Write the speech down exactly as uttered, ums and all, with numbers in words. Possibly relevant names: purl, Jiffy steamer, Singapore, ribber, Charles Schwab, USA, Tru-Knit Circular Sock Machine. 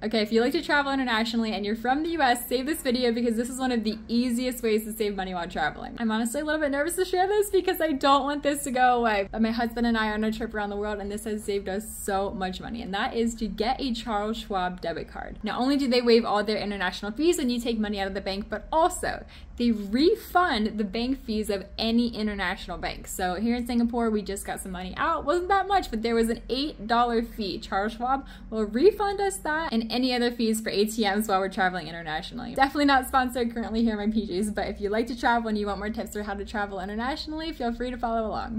Okay, if you like to travel internationally and you're from the U S, save this video because this is one of the easiest ways to save money while traveling. I'm honestly a little bit nervous to share this because I don't want this to go away. But my husband and I are on a trip around the world and this has saved us so much money, and that is to get a Charles Schwab debit card. Not only do they waive all their international fees when you take money out of the bank, but also they refund the bank fees of any international bank. So here in Singapore, we just got some money out. Wasn't that much, but there was an eight dollar fee. Charles Schwab will refund us that and any other fees for A T Ms while we're traveling internationally. Definitely not sponsored currently here in my P Js, but if you like to travel and you want more tips for how to travel internationally, feel free to follow along.